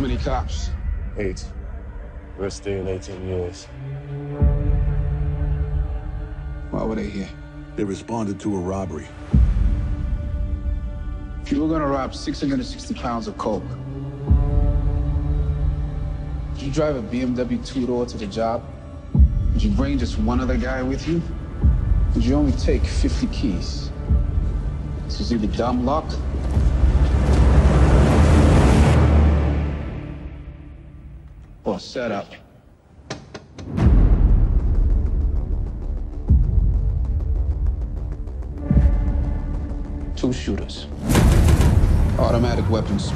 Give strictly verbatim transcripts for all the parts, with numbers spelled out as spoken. How many cops? Eight. Rest day in eighteen years. Why were they here? They responded to a robbery. You were gonna rob six hundred sixty pounds of coke. Did you drive a B M W two-door to the job? Did you bring just one other guy with you? Did you only take fifty keys? This is either dumb luck. Or set up. Two shooters. Automatic weapons.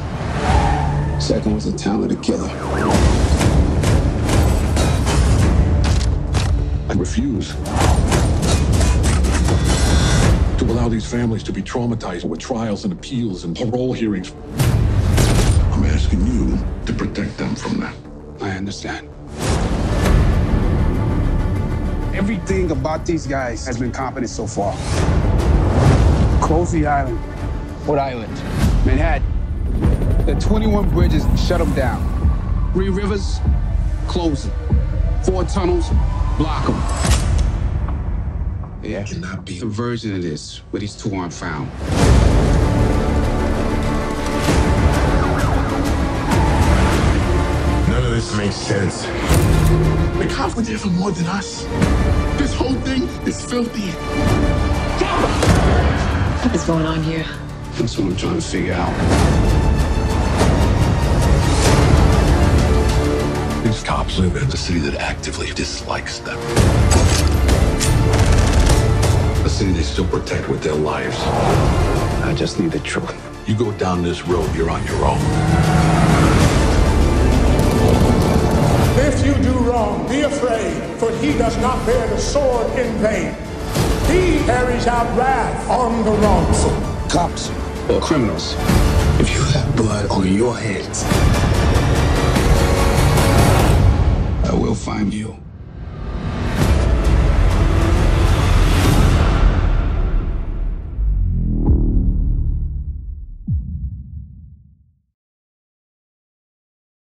Second was a talented killer. I refuse to allow these families to be traumatized with trials and appeals and parole hearings. I'm asking you to protect them from that. I understand. Everything about these guys has been competent so far. Cozy Island. What island? Manhattan. The twenty-one bridges shut them down. Three rivers, close them. Four tunnels, block them. There cannot be a version of this where these two aren't found. None of this makes sense. The cops were there for more than us. This whole thing is filthy. What is going on here? That's what I'm trying to figure out. These cops live in a city that actively dislikes them. A city they still protect with their lives. I just need the truth. You go down this road, you're on your own. If you do wrong, be afraid, for he does not bear the sword in vain. He carries out wrath on the wrongful. Cops. Or criminals. If you have blood on your hands, I will find you.